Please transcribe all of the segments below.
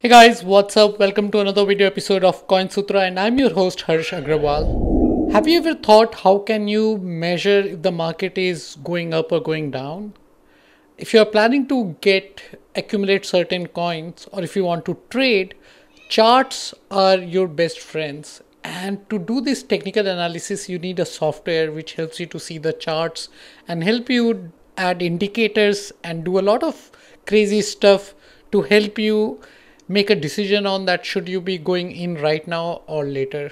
Hey guys, what's up? Welcome to another video episode of Coin Sutra, and I'm your host Harsh Agrawal. Have you ever thought how can you measure if the market is going up or going down? If you're planning to accumulate certain coins, or if you want to trade, charts are your best friends. And to do this technical analysis, you need a software which helps you to see the charts and help you add indicators and do a lot of crazy stuff to help you make a decision on that should you be going in right now or later.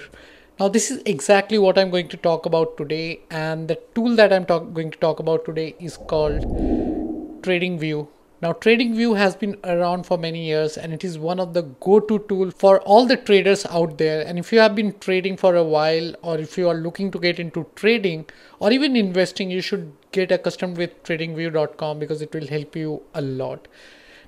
Now this is exactly what I'm going to talk about today, and the tool that I'm going to talk about today is called TradingView. Now TradingView has been around for many years, and it is one of the go-to tools for all the traders out there. And if you have been trading for a while, or if you are looking to get into trading or even investing, you should get accustomed with TradingView.com because it will help you a lot.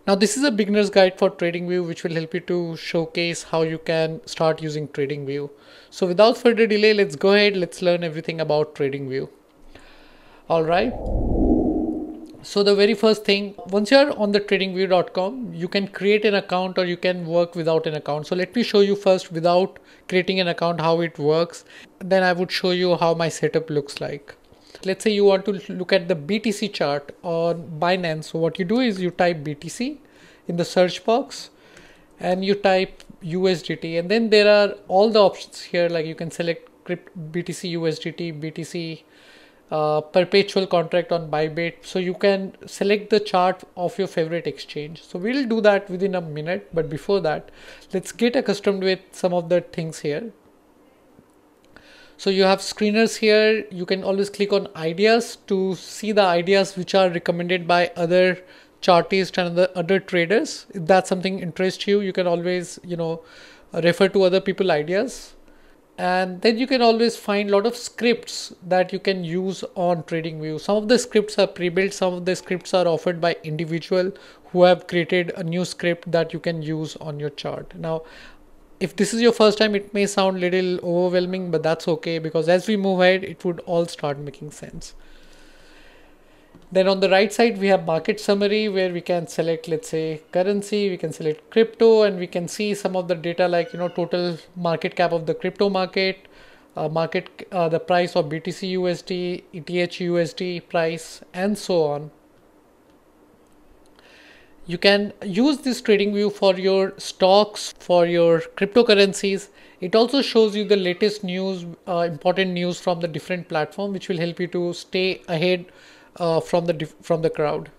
Now this is a beginner's guide for TradingView, which will help you to showcase how you can start using TradingView. So without further delay, let's go ahead, let's learn everything about TradingView. Alright. So the very first thing, once you're on the TradingView.com, you can create an account or you can work without an account. So let me show you first without creating an account how it works. Then I would show you how my setup looks like. Let's say you want to look at the BTC chart on Binance. So what you do is you type BTC in the search box and you type USDT, and then there are all the options here, like you can select BTC, USDT, BTC, perpetual contract on Bybit. So you can select the chart of your favorite exchange. So we'll do that within a minute, but before that, let's get accustomed with some of the things here. So you have screeners here. You can always click on ideas to see the ideas which are recommended by other chartists and the other traders. If that's something interests you, you can always, refer to other people's ideas. And then you can always find a lot of scripts that you can use on TradingView. Some of the scripts are pre-built. Some of the scripts are offered by individuals who have created a new script that you can use on your chart. Now, if this is your first time, it may sound a little overwhelming, but that's okay, because as we move ahead, it would all start making sense. Then on the right side, we have market summary, where we can select, let's say, currency, we can select crypto, and we can see some of the data, like, total market cap of the crypto market, the price of BTC USD, ETH USD price, and so on. You can use this TradingView for your stocks, for your cryptocurrencies. It also shows you the latest news, important news from the different platforms, which will help you to stay ahead from the crowd.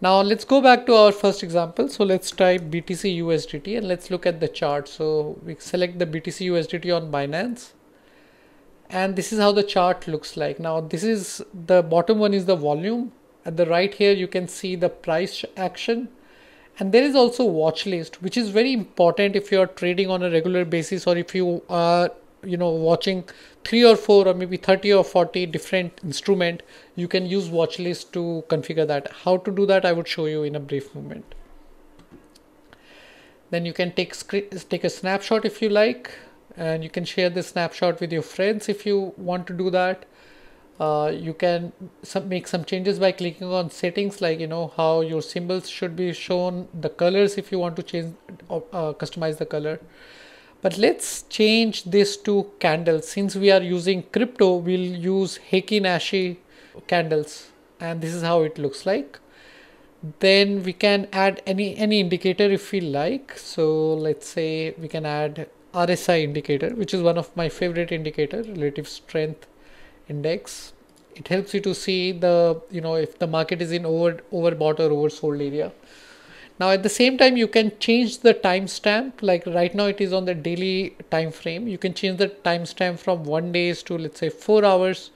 Now let's go back to our first example. So let's type BTC USDT and let's look at the chart. So we select the BTC USDT on Binance. And this is how the chart looks like. Now this is the bottom one is the volume. At the right here, you can see the price action, and there is also watch list, which is very important if you are trading on a regular basis, or if you are, watching 3 or 4 or maybe 30 or 40 different instrument, you can use watch list to configure that. How to do that, I would show you in a brief moment. Then you can take a snapshot if you like, and you can share this snapshot with your friends if you want to do that. You can make some changes by clicking on settings, like how your symbols should be shown, the colors if you want to change or customize the color. But let's change this to candles. Since we are using crypto, we'll use Heikin Ashi candles, and this is how it looks like. Then we can add any indicator if we like. So let's say we can add RSI indicator, which is one of my favorite indicator, relative strength index. It helps you to see the if the market is in overbought or oversold area. Now at the same time, you can change the timestamp. Like right now it is on the daily time frame. You can change the timestamp from 1 day to, let's say, 4 hours,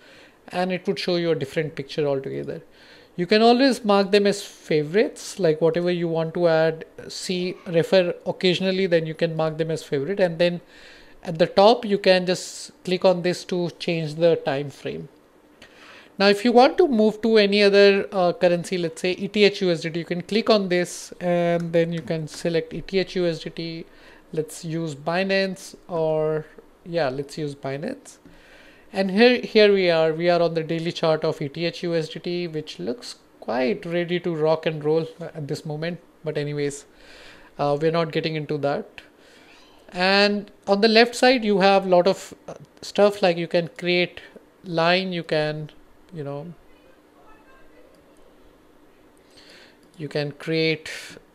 and it would show you a different picture altogether. You can always mark them as favorites, like whatever you want to add, see, refer occasionally, then you can mark them as favorite. And then at the top, you can just click on this to change the time frame. Now, if you want to move to any other currency, let's say ETH USDT, you can click on this and then you can select ETH USDT. Let's use Binance, or yeah, let's use Binance. And here we are on the daily chart of ETH USDT, which looks quite ready to rock and roll at this moment. But anyways, We're not getting into that. And on the left side, you have a lot of stuff like you can create line, you can, you know, you can create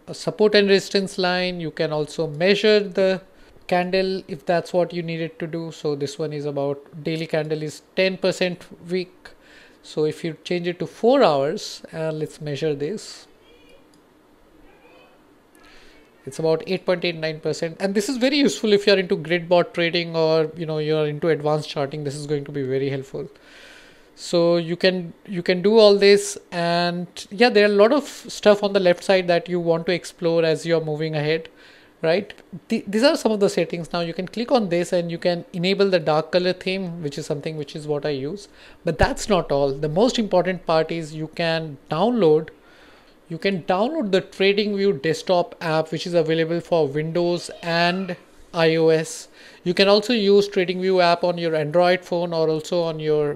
a support and resistance line. You can also measure the candle if that's what you needed to do. So this one is about daily candle is 10% weak. So if you change it to 4 hours, let's measure this. It's about 8.89%. And this is very useful if you're into grid bot trading or, you know, you're into advanced charting. This is going to be very helpful. So you can do all this. And yeah, there are a lot of stuff on the left side that you want to explore as you're moving ahead, right? These are some of the settings. Now you can click on this and you can enable the dark color theme, which is something which is what I use. But that's not all. The most important part is you can download the TradingView desktop app, which is available for Windows and iOS. You can also use TradingView app on your Android phone or also on your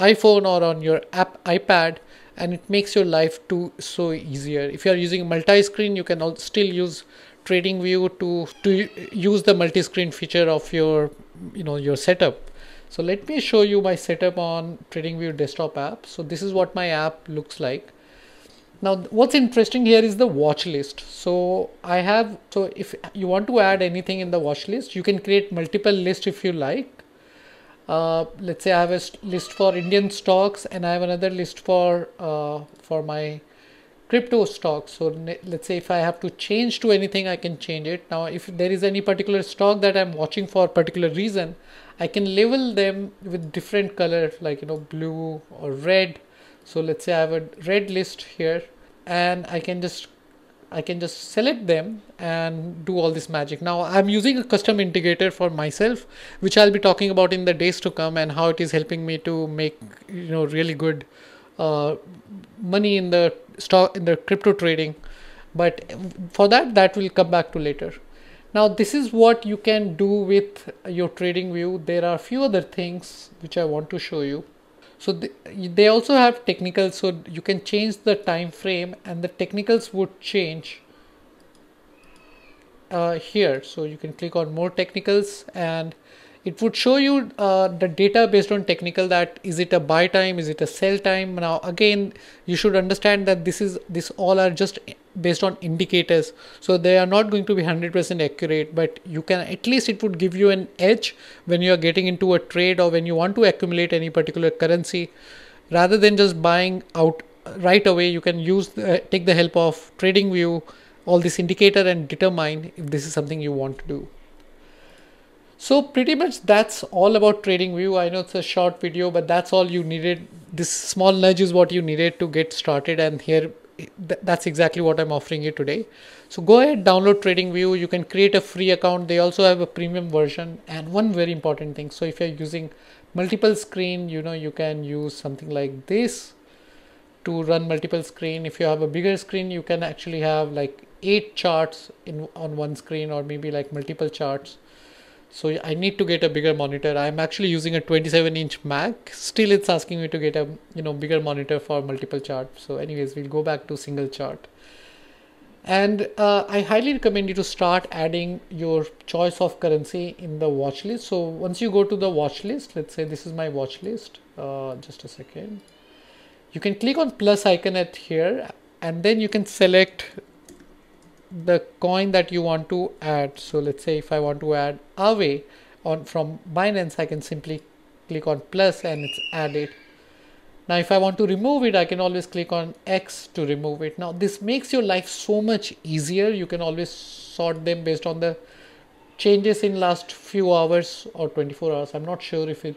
iPhone or on your iPad, and it makes your life too so easier. If you are using multi-screen, you can still use TradingView to use the multi-screen feature of your, you know, your setup. So let me show you my setup on TradingView desktop app. So this is what my app looks like. Now, what's interesting here is the watch list. So I have, so if you want to add anything in the watch list, you can create multiple lists if you like. Let's say I have a list for Indian stocks and I have another list for my crypto stocks. So let's say if I have to change to anything, I can change it. Now, if there is any particular stock that I'm watching for a particular reason, I can label them with different color, like, you know, blue or red. So let's say I have a red list here and I can just select them and do all this magic. Now I'm using a custom integrator for myself, which I'll be talking about in the days to come and how it is helping me to make, you know, really good money in the stock, in the crypto trading. But for that, that will come back to later. Now this is what you can do with your TradingView. There are a few other things which I want to show you. So they also have technicals, so you can change the time frame and the technicals would change here. So you can click on more technicals and it would show you the data based on technical, that is it a buy time, is it a sell time. Now again, you should understand that this all are just based on indicators. So they are not going to be 100% accurate, but you can, at least it would give you an edge when you are getting into a trade or when you want to accumulate any particular currency. Rather than just buying out right away, you can use take the help of TradingView, all this indicator, and determine if this is something you want to do. So pretty much that's all about TradingView. I know it's a short video, but that's all you needed. This small nudge is what you needed to get started, and here that's exactly what I'm offering you today. So go ahead, download TradingView. You can create a free account. They also have a premium version. And one very important thing, so if you're using multiple screen, you know, you can use something like this to run multiple screen. If you have a bigger screen, you can actually have like 8 charts on one screen, or maybe like multiple charts. So I need to get a bigger monitor. I'm actually using a 27-inch Mac. Still, it's asking me to get a, you know, bigger monitor for multiple charts. So anyways, we'll go back to single chart. And I highly recommend you to start adding your choice of currency in the watch list. So once you go to the watch list, let's say this is my watch list. Just a second. You can click on plus icon at here, and then you can select the coin that you want to add. So let's say if I want to add Aave from Binance, I can simply click on plus and it's added. Now if I want to remove it, I can always click on X to remove it. Now this makes your life so much easier. You can always sort them based on the changes in last few hours or 24 hours. I'm not sure if it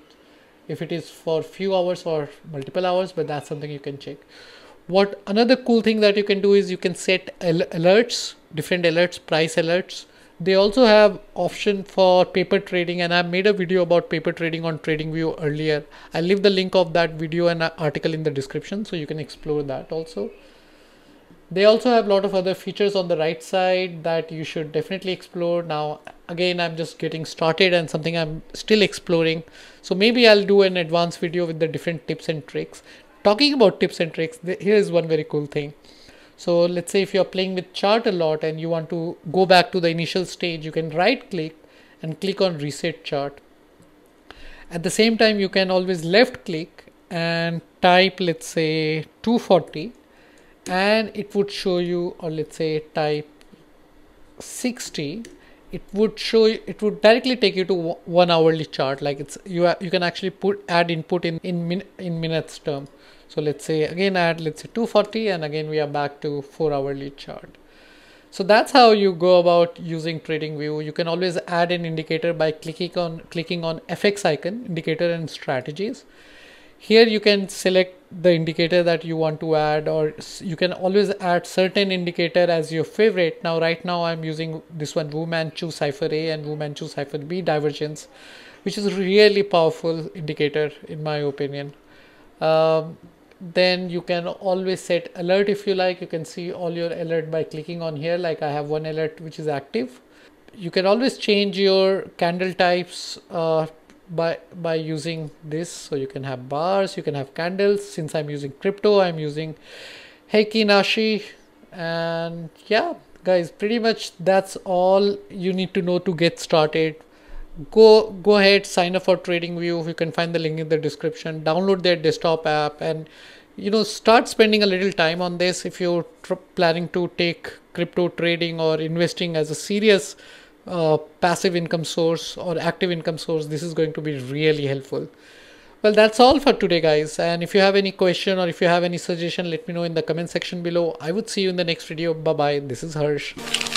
is for few hours or multiple hours, but that's something you can check. What another cool thing that you can do is you can set alerts, different alerts, price alerts. They also have option for paper trading, and I made a video about paper trading on TradingView earlier. I'll leave the link of that video and article in the description, so you can explore that also. They also have a lot of other features on the right side that you should definitely explore. Now, again, I'm just getting started and something I'm still exploring. So maybe I'll do an advanced video with the different tips and tricks. Talking about tips and tricks, here is one very cool thing. So let's say if you're playing with chart a lot and you want to go back to the initial stage, you can right click and click on reset chart. At the same time, you can always left click and type, let's say 240, and it would show you, or let's say type 60, it would show you, it would directly take you to 1 hourly chart. Like it's, you can actually put add input in minutes term. So let's say again add, let's say 240, and again we are back to 4 hourly chart. So that's how you go about using TradingView. You can always add an indicator by clicking on FX icon, indicator and strategies. Here you can select the indicator that you want to add, or you can always add certain indicator as your favorite. Now, right now I'm using this one, Wu Manchu Cypher A and Wu Manchu Cypher B Divergence, which is a really powerful indicator in my opinion. Then you can always set alert if you like. You can see all your alert by clicking on here. Like I have one alert which is active. You can always change your candle types by using this. So you can have bars, you can have candles. Since I'm using crypto, I'm using Heikin Ashi. And yeah, guys, pretty much that's all you need to know to get started. Go ahead, sign up for TradingView. You can find the link in the description. Download their desktop app and, you know, start spending a little time on this. If you're planning to take crypto trading or investing as a serious passive income source or active income source, this is going to be really helpful. Well, that's all for today, guys. And if you have any question or if you have any suggestion, let me know in the comment section below. I would see you in the next video. Bye-bye. This is Harsh.